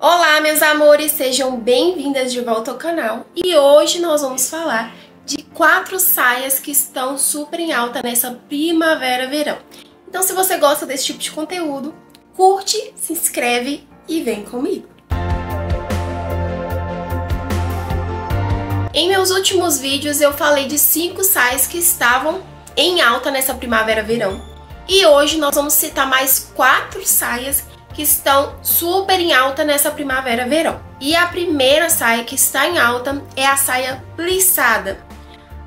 Olá, meus amores, sejam bem-vindas de volta ao canal e hoje nós vamos falar de 4 saias que estão super em alta nessa primavera-verão. Então, se você gosta desse tipo de conteúdo, curte, se inscreve e vem comigo. Em meus últimos vídeos eu falei de 5 saias que estavam em alta nessa primavera-verão e hoje nós vamos citar mais 4 saias que estão super em alta nessa primavera-verão. E a primeira saia que está em alta é a saia plissada.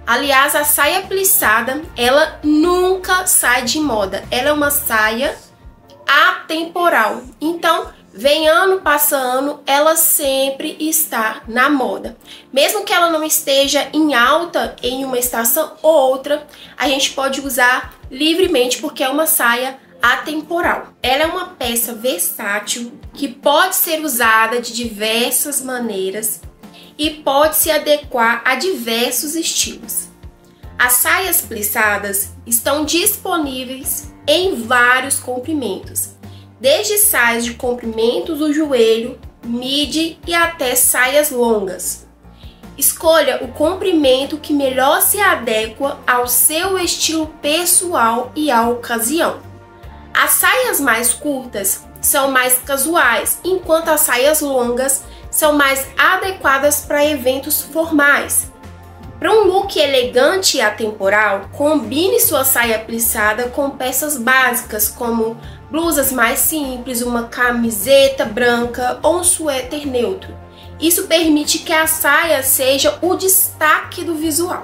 Aliás, a saia plissada, ela nunca sai de moda. Ela é uma saia atemporal. Então, vem ano, passa ano, ela sempre está na moda. Mesmo que ela não esteja em alta em uma estação ou outra, a gente pode usar livremente porque é uma saia atemporal. Ela é uma peça versátil que pode ser usada de diversas maneiras e pode se adequar a diversos estilos. As saias plissadas estão disponíveis em vários comprimentos, desde saias de comprimentos do joelho, midi e até saias longas. Escolha o comprimento que melhor se adequa ao seu estilo pessoal e à ocasião. As saias mais curtas são mais casuais, enquanto as saias longas são mais adequadas para eventos formais. Para um look elegante e atemporal, combine sua saia plissada com peças básicas, como blusas mais simples, uma camiseta branca ou um suéter neutro. Isso permite que a saia seja o destaque do visual.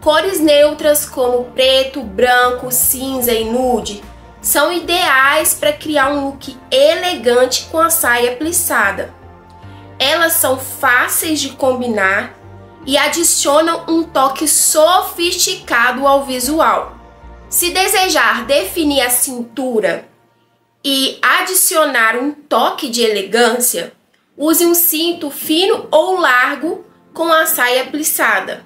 Cores neutras como preto, branco, cinza e nude são ideais para criar um look elegante com a saia plissada. Elas são fáceis de combinar e adicionam um toque sofisticado ao visual. Se desejar definir a cintura e adicionar um toque de elegância, use um cinto fino ou largo com a saia plissada.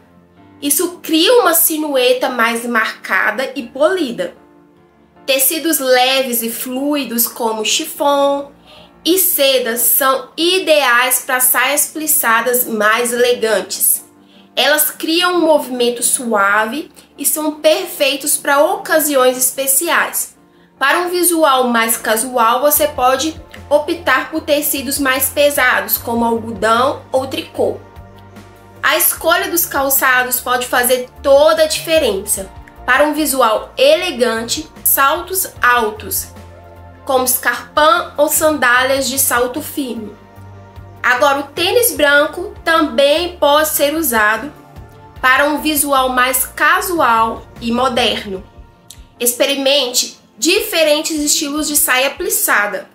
Isso cria uma silhueta mais marcada e polida. Tecidos leves e fluidos como chifon e seda são ideais para saias plissadas mais elegantes. Elas criam um movimento suave e são perfeitos para ocasiões especiais. Para um visual mais casual, você pode optar por tecidos mais pesados, como algodão ou tricô. A escolha dos calçados pode fazer toda a diferença. Para um visual elegante, saltos altos, como escarpão ou sandálias de salto firme. Agora, o tênis branco também pode ser usado para um visual mais casual e moderno. Experimente diferentes estilos de saia plissada.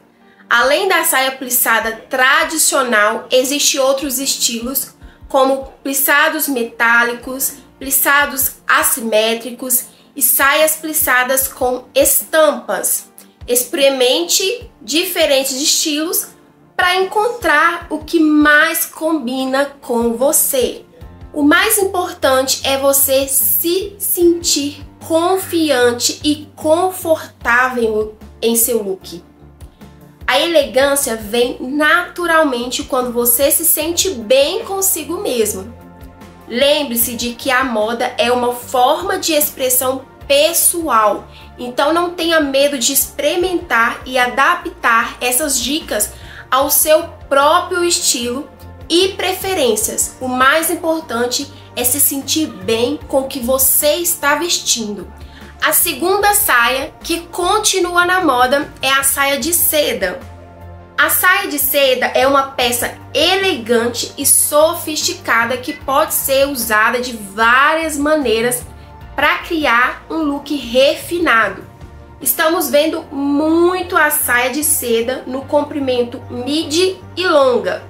Além da saia plissada tradicional, existem outros estilos, como plissados metálicos, plissados assimétricos e saias plissadas com estampas. Experimente diferentes estilos para encontrar o que mais combina com você. O mais importante é você se sentir confiante e confortável em seu look. A elegância vem naturalmente quando você se sente bem consigo mesmo. Lembre-se de que a moda é uma forma de expressão pessoal, então não tenha medo de experimentar e adaptar essas dicas ao seu próprio estilo e preferências. O mais importante é se sentir bem com o que você está vestindo. A segunda saia que continua na moda é a saia de seda. A saia de seda é uma peça elegante e sofisticada que pode ser usada de várias maneiras para criar um look refinado. Estamos vendo muito a saia de seda no comprimento midi e longa,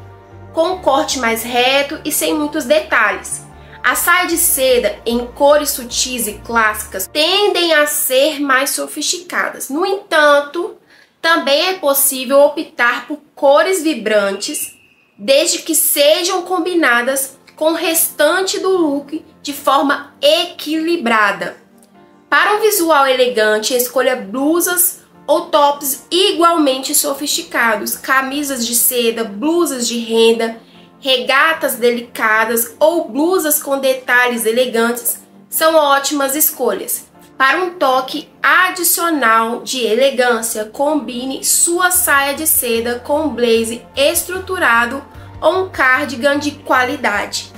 com um corte mais reto e sem muitos detalhes. A saia de seda em cores sutis e clássicas tendem a ser mais sofisticadas. No entanto, também é possível optar por cores vibrantes, desde que sejam combinadas com o restante do look de forma equilibrada. Para um visual elegante, escolha blusas ou tops igualmente sofisticados, camisas de seda, blusas de renda, regatas delicadas ou blusas com detalhes elegantes são ótimas escolhas. Para um toque adicional de elegância, combine sua saia de seda com um blazer estruturado ou um cardigan de qualidade.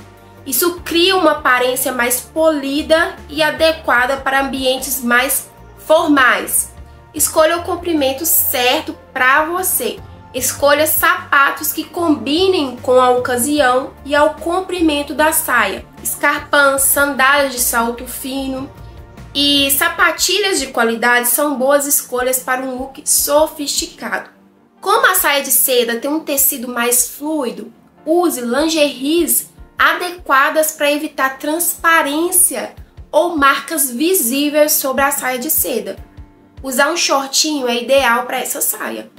Isso cria uma aparência mais polida e adequada para ambientes mais formais. Escolha o comprimento certo para você. Escolha sapatos que combinem com a ocasião e ao comprimento da saia. Escarpãs, sandálias de salto fino e sapatilhas de qualidade são boas escolhas para um look sofisticado. Como a saia de seda tem um tecido mais fluido, use lingeries adequadas para evitar transparência ou marcas visíveis sobre a saia de seda. Usar um shortinho é ideal para essa saia.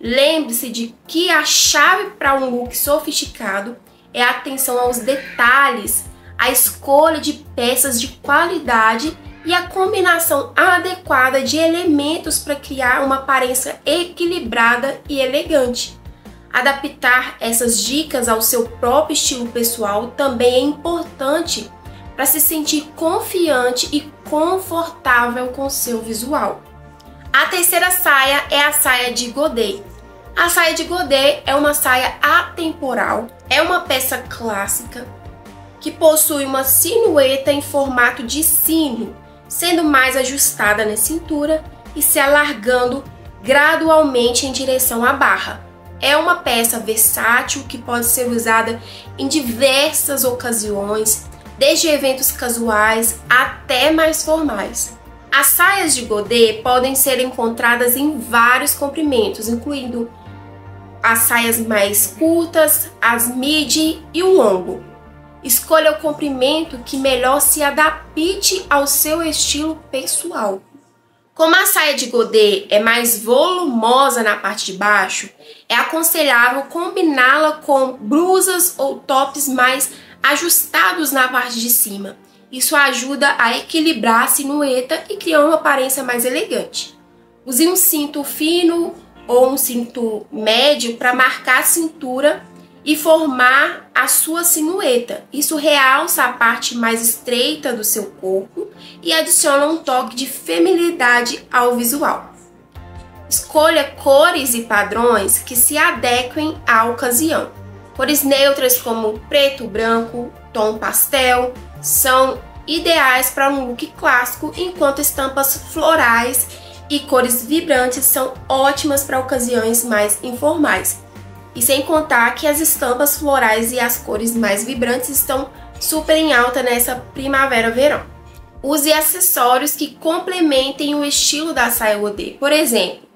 Lembre-se de que a chave para um look sofisticado é a atenção aos detalhes, a escolha de peças de qualidade e a combinação adequada de elementos para criar uma aparência equilibrada e elegante. Adaptar essas dicas ao seu próprio estilo pessoal também é importante para se sentir confiante e confortável com seu visual. A terceira saia é a saia de godet. A saia de godet é uma saia atemporal, é uma peça clássica que possui uma silhueta em formato de sino, sendo mais ajustada na cintura e se alargando gradualmente em direção à barra. É uma peça versátil que pode ser usada em diversas ocasiões, desde eventos casuais até mais formais. As saias de godet podem ser encontradas em vários comprimentos, incluindo as saias mais curtas, as midi e o longo. Escolha o comprimento que melhor se adapte ao seu estilo pessoal. Como a saia de godet é mais volumosa na parte de baixo, é aconselhável combiná-la com blusas ou tops mais ajustados na parte de cima. Isso ajuda a equilibrar a silhueta e criar uma aparência mais elegante. Use um cinto fino ou um cinto médio para marcar a cintura e formar a sua silhueta. Isso realça a parte mais estreita do seu corpo e adiciona um toque de feminilidade ao visual. Escolha cores e padrões que se adequem à ocasião. Cores neutras como preto, branco, tom pastel são ideais para um look clássico, enquanto estampas florais e cores vibrantes são ótimas para ocasiões mais informais. E sem contar que as estampas florais e as cores mais vibrantes estão super em alta nessa primavera-verão. Use acessórios que complementem o estilo da saia godet. Por exemplo,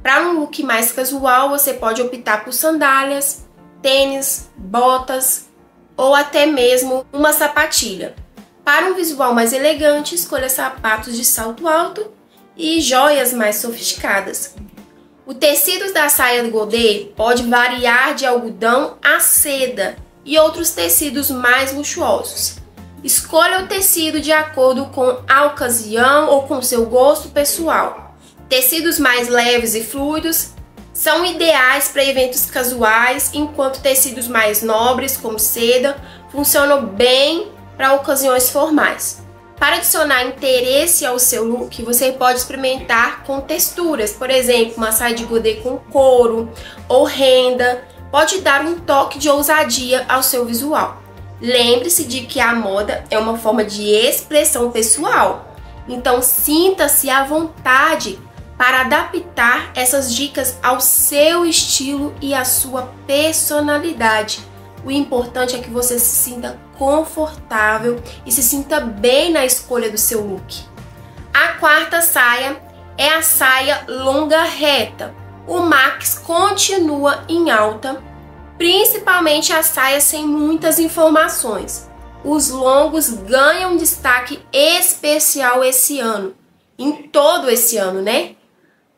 para um look mais casual, você pode optar por sandálias, tênis, botas ou até mesmo uma sapatilha. Para um visual mais elegante, escolha sapatos de salto alto e joias mais sofisticadas. O tecido da saia godet pode variar de algodão a seda e outros tecidos mais luxuosos. Escolha o tecido de acordo com a ocasião ou com seu gosto pessoal. Tecidos mais leves e fluidos são ideais para eventos casuais, enquanto tecidos mais nobres, como seda, funcionam bem para ocasiões formais. Para adicionar interesse ao seu look, você pode experimentar com texturas, por exemplo, uma saia de godet com couro ou renda, pode dar um toque de ousadia ao seu visual. Lembre-se de que a moda é uma forma de expressão pessoal, então sinta-se à vontade para adaptar essas dicas ao seu estilo e à sua personalidade. O importante é que você se sinta confortável e se sinta bem na escolha do seu look. A quarta saia é a saia longa reta. O max continua em alta, principalmente a saia sem muitas informações. Os longos ganham um destaque especial esse ano, em todo esse ano, né?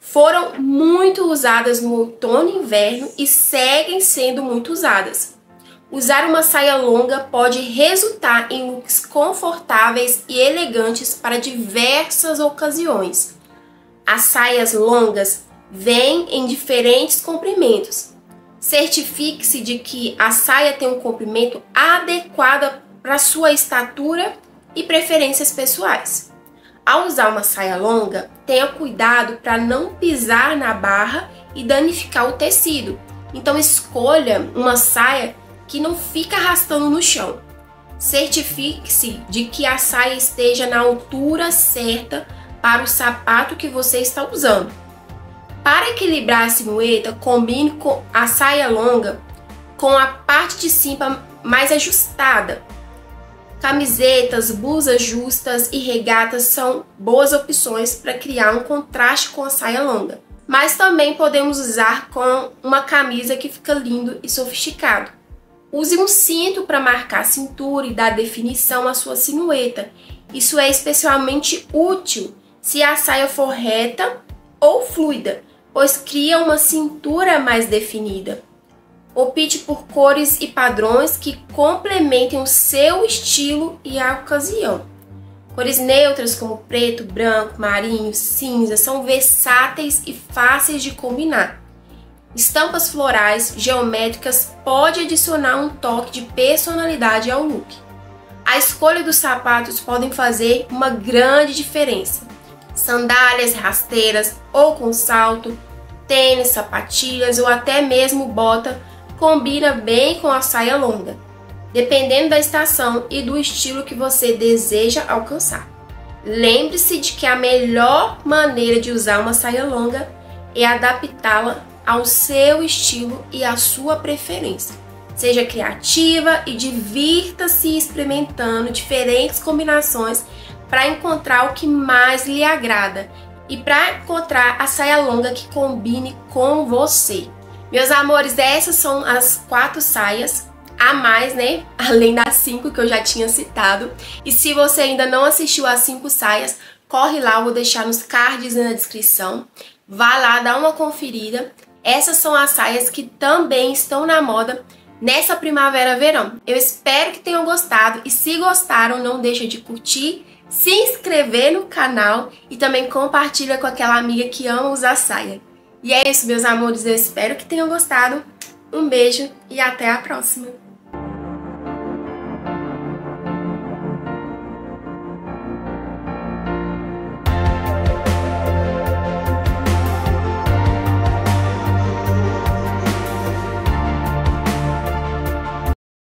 Foram muito usadas no outono e inverno e seguem sendo muito usadas. Usar uma saia longa pode resultar em looks confortáveis e elegantes para diversas ocasiões. As saias longas vêm em diferentes comprimentos. Certifique-se de que a saia tem um comprimento adequado para sua estatura e preferências pessoais. Ao usar uma saia longa, tenha cuidado para não pisar na barra e danificar o tecido. Então escolha uma saia que não fica arrastando no chão. Certifique-se de que a saia esteja na altura certa para o sapato que você está usando. Para equilibrar a silhueta, combine com a saia longa com a parte de cima mais ajustada. Camisetas, blusas justas e regatas são boas opções para criar um contraste com a saia longa. Mas também podemos usar com uma camisa que fica lindo e sofisticado. Use um cinto para marcar a cintura e dar definição à sua silhueta. Isso é especialmente útil se a saia for reta ou fluida, pois cria uma cintura mais definida. Opte por cores e padrões que complementem o seu estilo e a ocasião. Cores neutras como preto, branco, marinho, cinza são versáteis e fáceis de combinar. Estampas florais, geométricas pode adicionar um toque de personalidade ao look. A escolha dos sapatos podem fazer uma grande diferença. Sandálias, rasteiras ou com salto, tênis, sapatilhas ou até mesmo bota combina bem com a saia longa, dependendo da estação e do estilo que você deseja alcançar. Lembre-se de que a melhor maneira de usar uma saia longa é adaptá-la ao seu estilo e à sua preferência. Seja criativa e divirta-se experimentando diferentes combinações para encontrar o que mais lhe agrada e para encontrar a saia longa que combine com você. Meus amores, essas são as 4 saias a mais, né? Além das 5 que eu já tinha citado. E se você ainda não assistiu às 5 saias, corre lá, eu vou deixar nos cards na descrição. Vá lá, dá uma conferida. Essas são as saias que também estão na moda nessa primavera-verão. Eu espero que tenham gostado e se gostaram, não deixa de curtir, se inscrever no canal e também compartilha com aquela amiga que ama usar saia. E é isso, meus amores, eu espero que tenham gostado. Um beijo e até a próxima!